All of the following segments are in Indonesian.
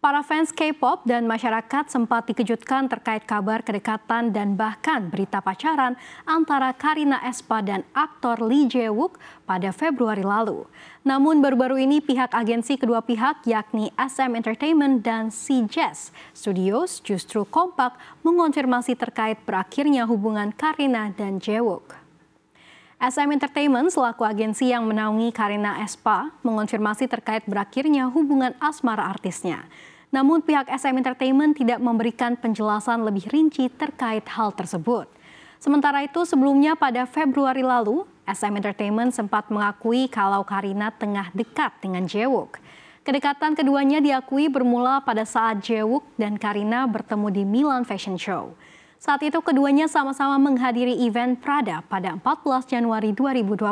Para fans K-pop dan masyarakat sempat dikejutkan terkait kabar kedekatan dan bahkan berita pacaran antara Karina Aespa dan aktor Lee Jae Wook pada Februari lalu. Namun baru-baru ini pihak agensi kedua pihak yakni SM Entertainment dan C-JeS Studios justru kompak mengonfirmasi terkait berakhirnya hubungan Karina dan Jae Wook. SM Entertainment selaku agensi yang menaungi Karina Aespa mengonfirmasi terkait berakhirnya hubungan asmara artisnya. Namun pihak SM Entertainment tidak memberikan penjelasan lebih rinci terkait hal tersebut. Sementara itu sebelumnya pada Februari lalu, SM Entertainment sempat mengakui kalau Karina tengah dekat dengan Jae Wook. Kedekatan keduanya diakui bermula pada saat Jae Wook dan Karina bertemu di Milan Fashion Show. Saat itu keduanya sama-sama menghadiri event Prada pada 14 Januari 2024.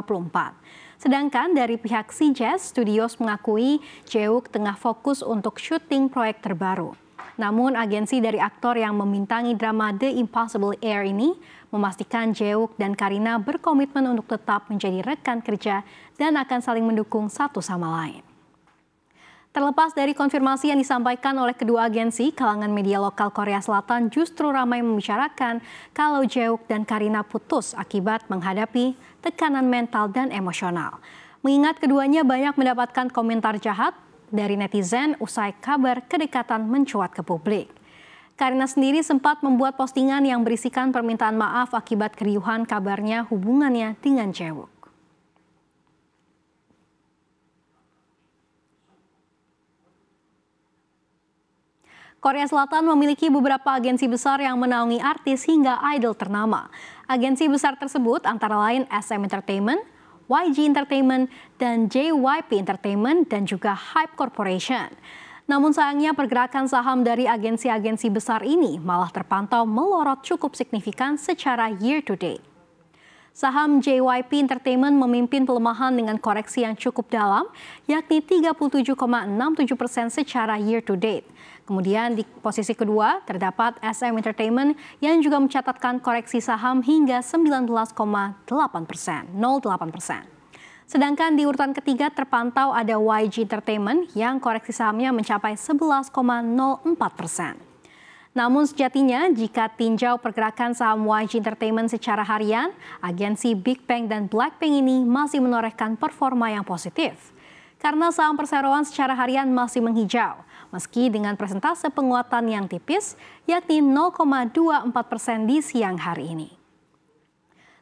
Sedangkan dari pihak C-JeS Studios mengakui Jae Wook tengah fokus untuk syuting proyek terbaru. Namun agensi dari aktor yang membintangi drama The Impossible Air ini memastikan Jae Wook dan Karina berkomitmen untuk tetap menjadi rekan kerja dan akan saling mendukung satu sama lain. Terlepas dari konfirmasi yang disampaikan oleh kedua agensi, kalangan media lokal Korea Selatan justru ramai membicarakan kalau Jae Wook dan Karina putus akibat menghadapi tekanan mental dan emosional. Mengingat keduanya banyak mendapatkan komentar jahat dari netizen usai kabar kedekatan mencuat ke publik. Karina sendiri sempat membuat postingan yang berisikan permintaan maaf akibat keriuhan kabarnya hubungannya dengan Jae Wook. Korea Selatan memiliki beberapa agensi besar yang menaungi artis hingga idol ternama. Agensi besar tersebut antara lain SM Entertainment, YG Entertainment, dan JYP Entertainment dan juga HYBE Corporation. Namun sayangnya pergerakan saham dari agensi-agensi besar ini malah terpantau melorot cukup signifikan secara year to date. Saham JYP Entertainment memimpin pelemahan dengan koreksi yang cukup dalam, yakni 37,67% secara year to date. Kemudian di posisi kedua terdapat SM Entertainment yang juga mencatatkan koreksi saham hingga 19,08%. Sedangkan di urutan ketiga terpantau ada YG Entertainment yang koreksi sahamnya mencapai 11,04%. Namun sejatinya jika tinjau pergerakan saham YG Entertainment secara harian, agensi Big Bang dan Blackpink ini masih menorehkan performa yang positif. Karena saham perseroan secara harian masih menghijau, meski dengan persentase penguatan yang tipis, yakni 0,24% di siang hari ini.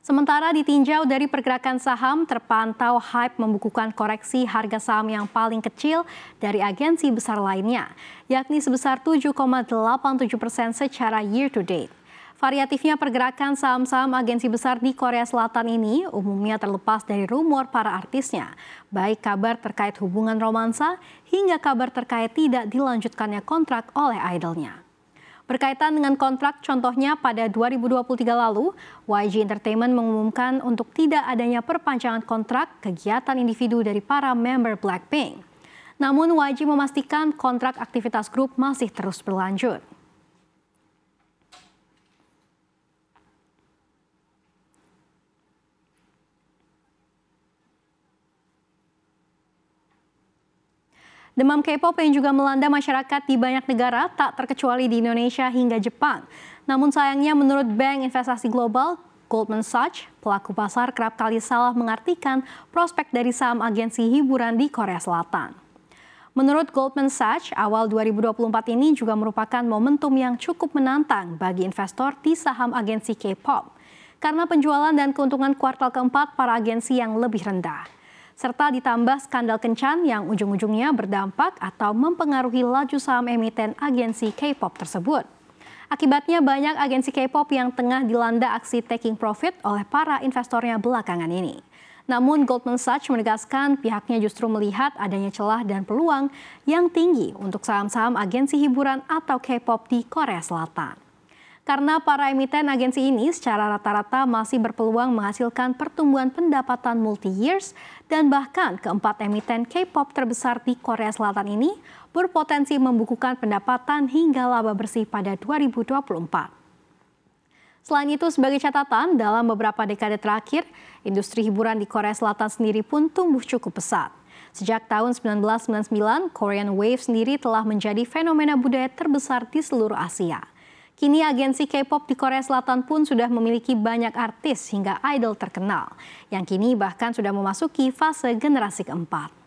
Sementara ditinjau dari pergerakan saham, terpantau HYBE membukukan koreksi harga saham yang paling kecil dari agensi besar lainnya, yakni sebesar 7,87% secara year to date. Variatifnya pergerakan saham-saham agensi besar di Korea Selatan ini umumnya terlepas dari rumor para artisnya, baik kabar terkait hubungan romansa hingga kabar terkait tidak dilanjutkannya kontrak oleh idolnya. Berkaitan dengan kontrak, contohnya pada 2023 lalu, YG Entertainment mengumumkan untuk tidak adanya perpanjangan kontrak kegiatan individu dari para member Blackpink. Namun YG memastikan kontrak aktivitas grup masih terus berlanjut. Demam K-pop yang juga melanda masyarakat di banyak negara tak terkecuali di Indonesia hingga Jepang. Namun sayangnya menurut Bank Investasi Global, Goldman Sachs, pelaku pasar kerap kali salah mengartikan prospek dari saham agensi hiburan di Korea Selatan. Menurut Goldman Sachs, awal 2024 ini juga merupakan momentum yang cukup menantang bagi investor di saham agensi K-pop karena penjualan dan keuntungan kuartal keempat para agensi yang lebih rendah, serta ditambah skandal kencan yang ujung-ujungnya berdampak atau mempengaruhi laju saham emiten agensi K-pop tersebut. Akibatnya banyak agensi K-pop yang tengah dilanda aksi taking profit oleh para investornya belakangan ini. Namun Goldman Sachs menegaskan pihaknya justru melihat adanya celah dan peluang yang tinggi untuk saham-saham agensi hiburan atau K-pop di Korea Selatan. Karena para emiten agensi ini secara rata-rata masih berpeluang menghasilkan pertumbuhan pendapatan multi-years dan bahkan keempat emiten K-pop terbesar di Korea Selatan ini berpotensi membukukan pendapatan hingga laba bersih pada 2024. Selain itu sebagai catatan, dalam beberapa dekade terakhir, industri hiburan di Korea Selatan sendiri pun tumbuh cukup pesat. Sejak tahun 1999, Korean Wave sendiri telah menjadi fenomena budaya terbesar di seluruh Asia. Kini agensi K-pop di Korea Selatan pun sudah memiliki banyak artis hingga idol terkenal, yang kini bahkan sudah memasuki fase generasi keempat.